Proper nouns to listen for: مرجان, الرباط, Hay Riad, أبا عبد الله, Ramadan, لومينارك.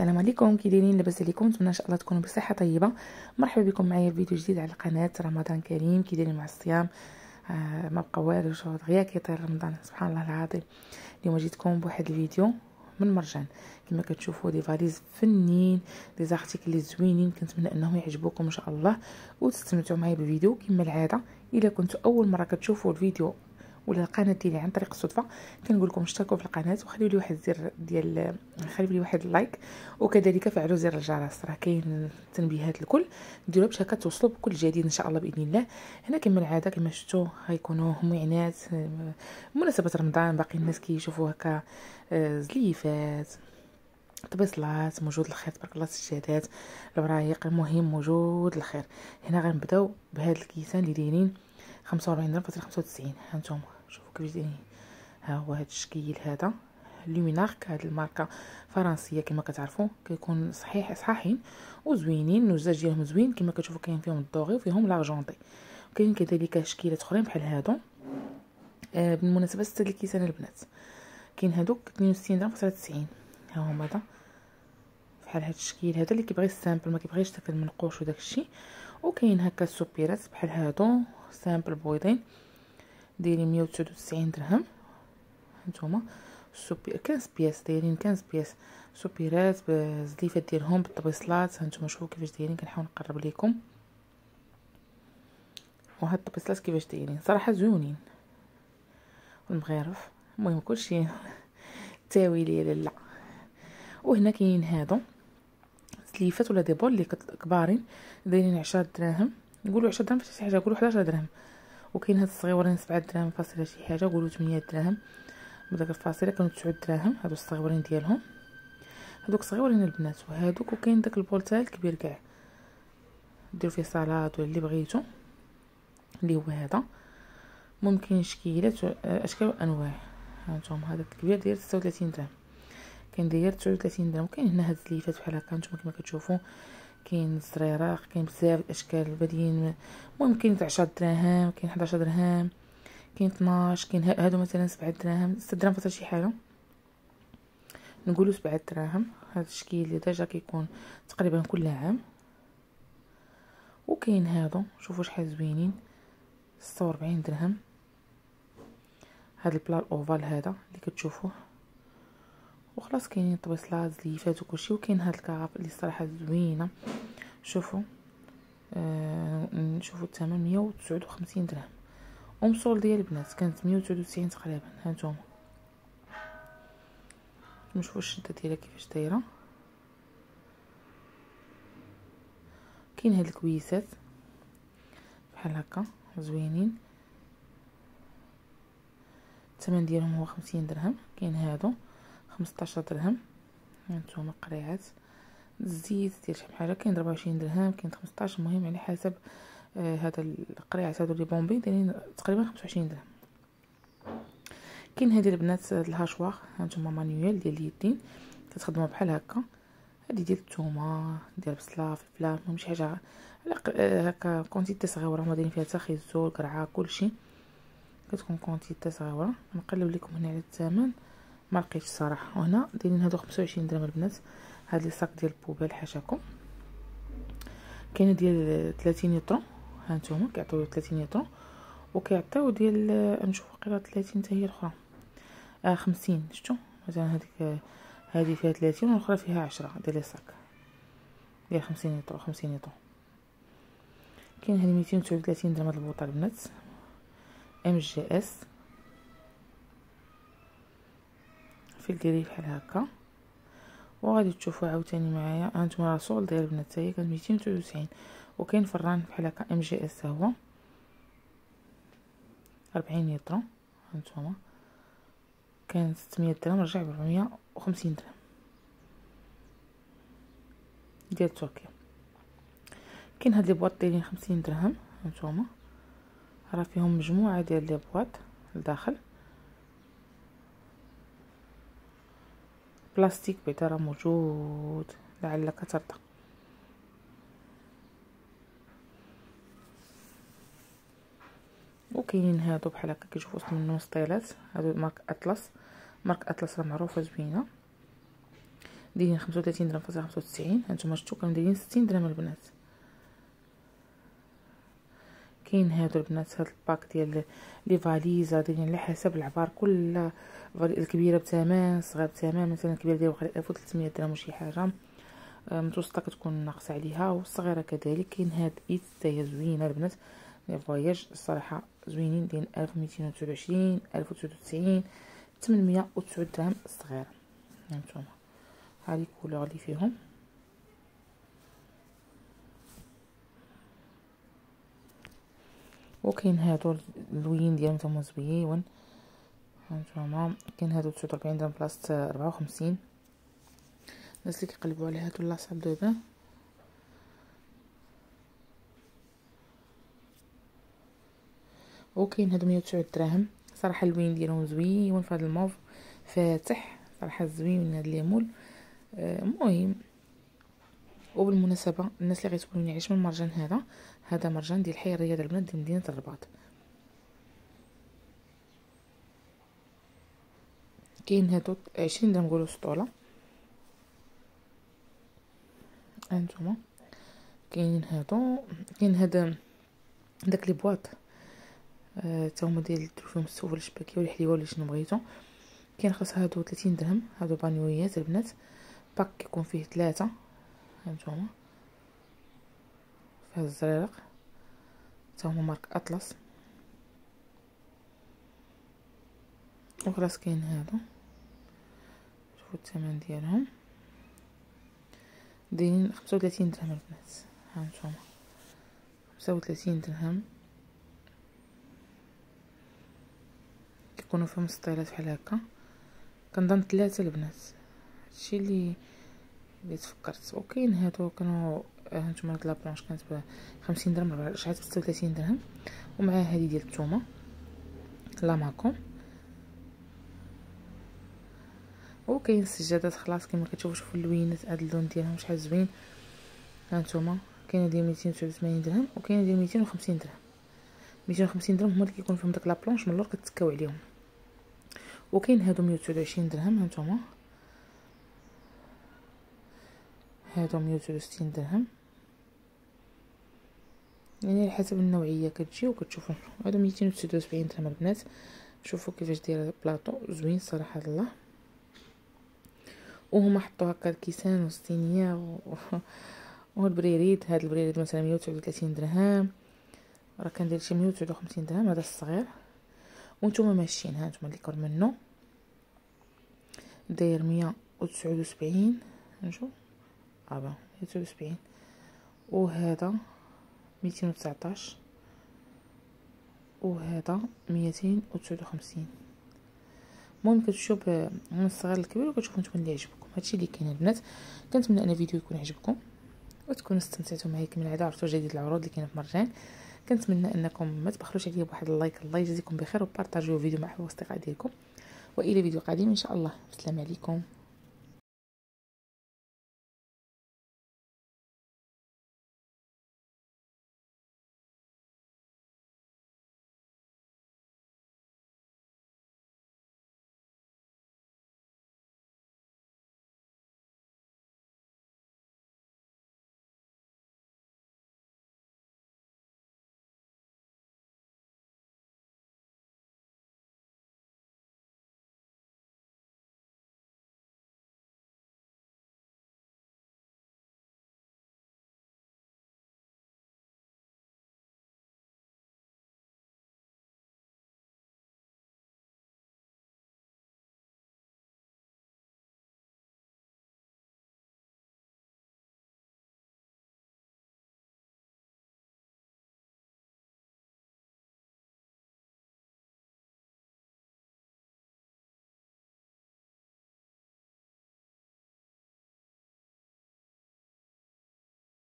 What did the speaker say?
السلام عليكم، كي دايرين؟ لاباس عليكم؟ نتمنى ان شاء الله تكونوا بصحه طيبه. مرحبا بكم معايا في فيديو جديد على القناه. رمضان كريم. كي دايرين مع الصيام؟ ما بقى والو، دغيا كيطير رمضان، سبحان الله العظيم. اليوم جيتكم بواحد الفيديو من مرجان. كما كتشوفوا دي فاليز فنين، دي زارتيكل لي زوينين، كنتمنى انهم يعجبوكم ان شاء الله وتستمتعوا معايا بالفيديو. كما العاده الا كنتوا اول مره كتشوفوا الفيديو ولا القناه ديالي عن طريق الصدفه، كنقول لكم اشتركوا في القناه وخليوا لي واحد الزر ديال اللايك، وكذلك فعلوا زر الجرس، راه كاين التنبيهات الكل، ديروها باش هكا توصلوا بكل جديد ان شاء الله باذن الله. هنا كما العاده كما شفتوا غيكونوا معنات مناسبه رمضان، باقي الناس كيشوفوا هكا زليفات، طبيصلات، موجود الخير تبارك الله، السجادات، الورايق، المهم موجود الخير. هنا غنبداو بهذا الكيسان اللي دايرين 95 درهم 95. هانتوما شوفوا كيفاش دايرين، ها هو هذا الشكل هذا لومينارك، هذه الماركه فرنسيه كما كتعرفوا، كيكون صحاحين وزوينين، النزاج ديالهم زوين كما كتشوفوا، كاين فيهم الدوغي وفيهم لارجونطي، وكاين كذلك شكيلات اخرين بحال هادو. بالمناسبه ست ديال الكيسان البنات، كاين هادوك 62 درهم 90، ها هما هذا بحال هاد الشكل هذا، اللي كيبغي السامبل ما كيبغيش داك المنقوش وداك الشيء. وكاين هكا السوبيرات بحال هادو سامبل بويضين دايرين 199 درهم، هانتوما السوبي 15 بياس، دايرين 15 بياس سوبيرات بالزليفات ديالهم بالطبيصلات، هانتوما شوفوا كيفاش دايرين، كنحاول نقرب ليكم. وهاد الطبيصلات كيفاش دايرين صراحه زوينين، والمغرف، المهم كلشي تاوي ليا لا. وهنا كاين هادو زليفات ولا ديبول اللي كبارين دايرين 10 دراهم، نقولوا 10 درهم فشي حاجه، نقولوا 11 درهم. وكاين هاد الصغيورين 7 دراهم فاصله شي حاجه، نقولوا 8 دراهم، بداك الفاصله كانوا 9 دراهم. هادو الصغيورين ديالهم، هادوك صغيورين البنات وهادوك. وكاين داك البولتال الكبير كاع، ديروا فيه سلطات ولا اللي بغيتو، اللي هو هذا، ممكن شكيلات اشكال وانواع. هانتوما هذاك الكبير داير 36 درهم، كاين داير 39 درهم. وكاين هنا هاد الزليفات بحال هكا، نتوما كما كتشوفوا كاين الزريراق، كاين بزاف الاشكال بدين، ممكن 10 دراهم، كاين 11 درهم، كاين 12، كاين هادو مثلا 7 دراهم، 6 دراهم فاصل شي حاجه، نقولوا 7 دراهم. هذا الشكل اللي ديجا كيكون تقريبا كل عام. وكاين هادو شوفوا شحال زوينين، 46 درهم. هاد البلا اوفال هذا اللي كتشوفوه، وخلاص كاينين طبيصلات زليفات وكلشي. وكاين هاد الكراب اللي صراحه زوينه، شوفوا نشوفوا الثمن 159 درهم، ومصول ديال البنات كانت 199 تقريبا. ها نتوما نشوفوا الشده ديالها كيفاش دايره. كاين هاد الكويسات بحال هكا زوينين، الثمن ديالهم هو 50 درهم. كاين هادو 15 درهم، هانتوما قريعات الزيت ديال شي حاجه، كاين 24 درهم، كاين 15، المهم على حسب. هذا القريعات هادو لي بومبي دايرين تقريبا 25 درهم. كاين هادي البنات الهاشوار، هانتوما مانيوال ديال اليدين، كتخدموا بحال هكا، هادي ديال الثومه، ديال البصله، الفلفله، المهم شي حاجه هكا كونتيتي صغيره، هما دايرين فيها حتى خيزو، قرعه، كلشي كتكون كونتيتي صغيره. نقلب لكم هنا على الثمن، ما لقيتش صراحه. وهنا دايرين هادو 25 درهم البنات، هاد لي صاك ديال البوبال حاشاكم. كاينه ديال 30 لتر، ها نتوما كيعطيو 30 لتر، وكيعطيو ديال نشوف قيره 30 حتى هي الاخرى 50. شفتوا مثلا هذيك هذه فيها 30 والاخرى فيها 10 ديال لي صاك ديال 50 لتر. كاين هذه 239 درهم هاد البوطه البنات، ام جي اس ديريه بحال هكا. وغادي تشوفوا عاوتاني معايا، هانتوما راسول داير البنات حتى هي كانت 299. وكاين فران بحال هكا ام جي اس، هو 40 لتر، هانتوما كان 600 درهم، رجع ب 450 درهم، ديال تركيا. كاين هاد لي بواط دايرين 50 درهم، هانتوما راه فيهم مجموعه ديال لي بواط لداخل بلاستيك، بعدا راه موجود لعلك ترضى. وكاينين هادو بحال هكا كتشوفوا وسط منهم سطيلات، هادو مارك اطلس، مارك اطلس معروفه زوينه، دايرين 35 درهم فاصلة 95. هانتوما شفتو كانوا دايرين 60 درهم البنات. كاين هادو البنات، هاد الباك ديال لي فاليزا دايرين على حسب العبار، كل الكبيره بثمن، الصغير بثمن. مثلا الكبيره ديال واخا 1300 درهم وشي حاجه، متوسطه كتكون ناقصه عليها، والصغيره كذلك. كاين هاد ايت حتى هي زوينه البنات، لي فواياج الصراحه زوينين، دايرين 1229 1099 809 درهم الصغيره. هانتوما ها لي كولور لي فيهم. وكاين هادو اللوين ديالهم تما زويون. هانتوما كاين هادو 49 درهم بلاصه 54. الناس اللي كيقلبوا على هادو لاصال دو بان، وكاين هادو 109 دراهم. صراحه اللوين ديالهم زويون، فهاد الموف فاتح صراحه زوين هاد ليمول. المهم وبالمناسبه الناس اللي غيتسولوني علاش من مرجان، هذا مرجان ديال حي الرياض البنات، ديال مدينه الرباط. كاين هادو 20 درهم نقولوا سطوله. هانتوما كاينين هادو، كاين هذا داك لي بواط تا هما ديال فيهم السوف ولا الشباكيه ولا الحليوه ولا شنو بغيتو. كاين خاص هادو 30 درهم. هادو بانيويات البنات، باك كيكون فيه 3. هانتوما فهاد الزريرق تا هما مارك اطلس. وخلاص كاين هادو، شوفو الثمن ديالهم، دايرين 35 درهم البنات. هانتوما 35 درهم، كيكونوا فيهم سطيلات بحال هكا، كنظن 3 البنات، هادشي اللي تفكرت. وكاين هادو كانوا هانتوما هاد لابلونش كانت ب 50 درهم، شحال ب 36 درهم، ومعها هادي ديال الثومه لاماكو. وكاين السجادات، خلاص كما كتشوفوا، شوفوا اللوينات هاد اللون ديالهم شحال زوين. هانتوما كاينه ديال 289 درهم، وكاينه ديال 250 درهم. 250 درهم هما اللي كيكون فيهم داك لابلونش من اللور كتكاو عليهم. وكاين هادو 129 درهم. هانتوما هادو 169 درهم، يعني على حسب النوعيه كتجي وكتشوفوا. هادو 279 درهم البنات. شوفوا كيفاش داير البلاطو، زوين صراحه الله. وهما حطوا هكا الكيسان والصينيه والبريريد. هاد البريريد مثلا 139 درهم، راه كندير شي 159 درهم هذا الصغير. وانتم ماشيين، ها نتوما اللي كبر منه داير 179. نشوف ابا 179، وهذا 219، وهذا 259. المهم كتشوف من الصغير للكبير، وكتشوفوا نتوما اللي عجبكم. هادشي اللي كاين البنات. كنتمنى ان الفيديو يكون عجبكم وتكونوا استمتعتوا معايا كما العاده. عرفتوا جديد العروض اللي كاينه في مرجان. كنتمنى انكم ما تبخلوش عليا بواحد اللايك، الله يجازيكم بخير، وبارطاجيو الفيديو مع الاصدقاء ديالكم. والى فيديو قادم ان شاء الله، السلام عليكم.